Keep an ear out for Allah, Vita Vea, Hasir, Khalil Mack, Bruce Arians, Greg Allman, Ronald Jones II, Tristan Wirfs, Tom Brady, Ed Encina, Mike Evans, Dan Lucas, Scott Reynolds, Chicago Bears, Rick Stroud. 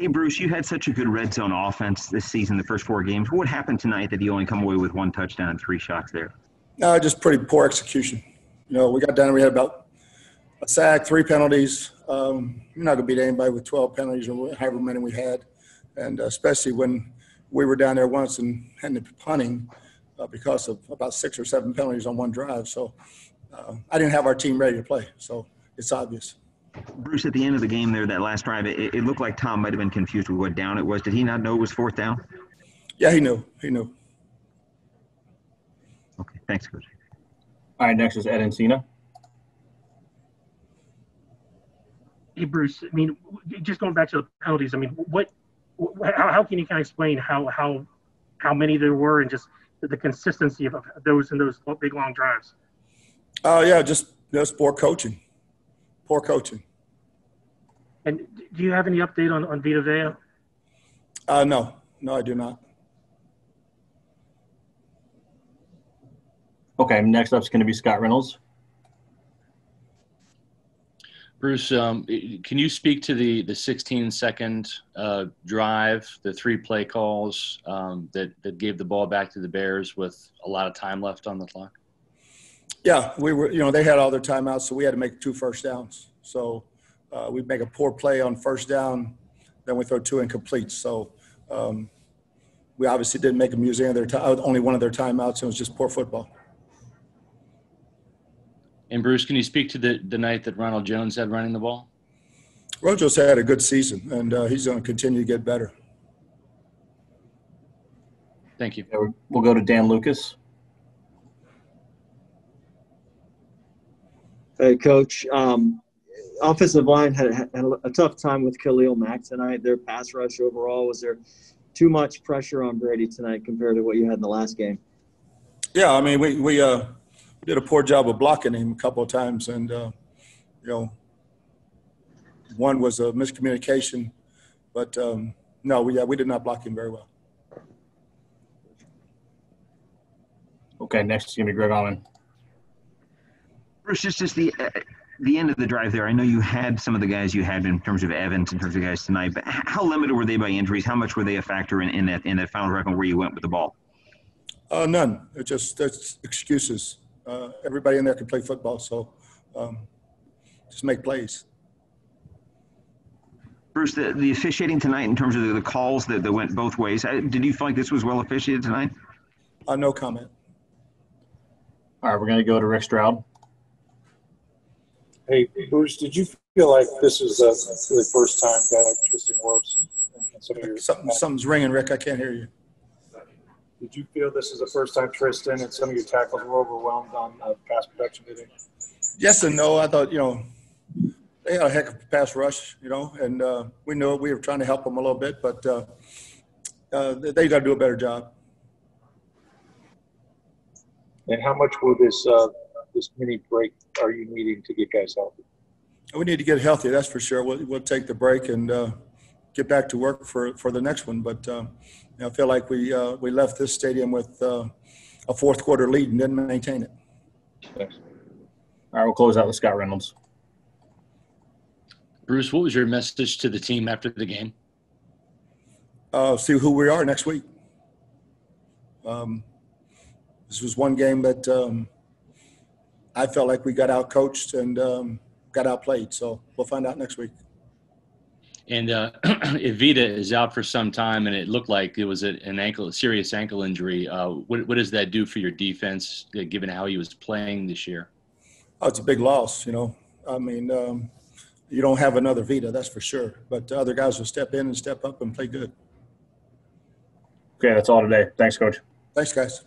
Hey, Bruce, you had such a good red zone offense this season, the first four games. What happened tonight that you only come away with one touchdown and three shots there? No, just pretty poor execution. You know, we got down and we had about a sack, three penalties. You're not going to beat anybody with 12 penalties or however many we had. And especially when we were down there once and ended up punting because of about 6 or 7 penalties on one drive. So I didn't have our team ready to play. So it's obvious. Bruce, at the end of the game there, that last drive, it looked like Tom might have been confused with what down it was. Did he not know it was fourth down? Yeah, he knew. He knew. Okay, thanks, Coach. All right, next is Ed Encina. Hey, Bruce, I mean, just going back to the penalties, I mean, how can you kind of explain how many there were and just the consistency of those in those big, long drives? Yeah, just poor coaching. Poor coaching. And do you have any update on Vita Vea? No. No, I do not. Okay, next up is going to be Scott Reynolds. Bruce, can you speak to the 16-second drive, the 3 play calls that gave the ball back to the Bears with a lot of time left on the clock? Yeah, we were. You know, they had all their timeouts, so we had to make 2 first downs. So we make a poor play on first down, then we throw 2 incompletes. So we obviously didn't make a museum of their only one of their timeouts. It was just poor football. And Bruce, can you speak to the night that Ronald Jones had running the ball? Rojo's had a good season, and he's going to continue to get better. Thank you. We'll go to Dan Lucas. Hey, Coach, offensive line had a tough time with Khalil Mack tonight. Their pass rush overall, was there too much pressure on Brady tonight compared to what you had in the last game? Yeah, I mean, we did a poor job of blocking him a couple of times. And, you know, one was a miscommunication. But, no, we did not block him very well. Okay, next is going to be Greg Allman. Bruce, just the end of the drive there. I know you had some of the guys you had in terms of Evans, in terms of guys tonight, but how limited were they by injuries? How much were they a factor in that final record where you went with the ball? None. It's just that's excuses. Everybody in there can play football, so just make plays. Bruce, the officiating tonight in terms of the calls that went both ways, did you feel like this was well officiated tonight? No comment. All right, we're going to go to Rick Stroud. Hey, Bruce, did you feel like this is the first time that Tristan Wirfs and some of your something's ringing, Rick. I can't hear you. Did you feel this is the first time Tristan and some of your tackles were overwhelmed on pass protection today? Yes and no. I thought, you know, they had a heck of a pass rush, you know, and we knew we were trying to help them a little bit, but they got to do a better job. And how much will this this mini break are you needing to get guys healthy? We need to get healthy, that's for sure. We'll take the break and get back to work for the next one. But I feel like we left this stadium with a fourth-quarter lead and didn't maintain it. Thanks. All right, we'll close out with Scott Reynolds. Bruce, what was your message to the team after the game? See who we are next week. This was one game that I felt like we got out-coached and got outplayed. So we'll find out next week. And Vita is out for some time, and it looked like it was a serious ankle injury. What does that do for your defense, given how he was playing this year? Oh, it's a big loss, you know. I mean, you don't have another Vita, that's for sure. But the other guys will step in and step up and play good. Okay, that's all today. Thanks, Coach. Thanks, guys.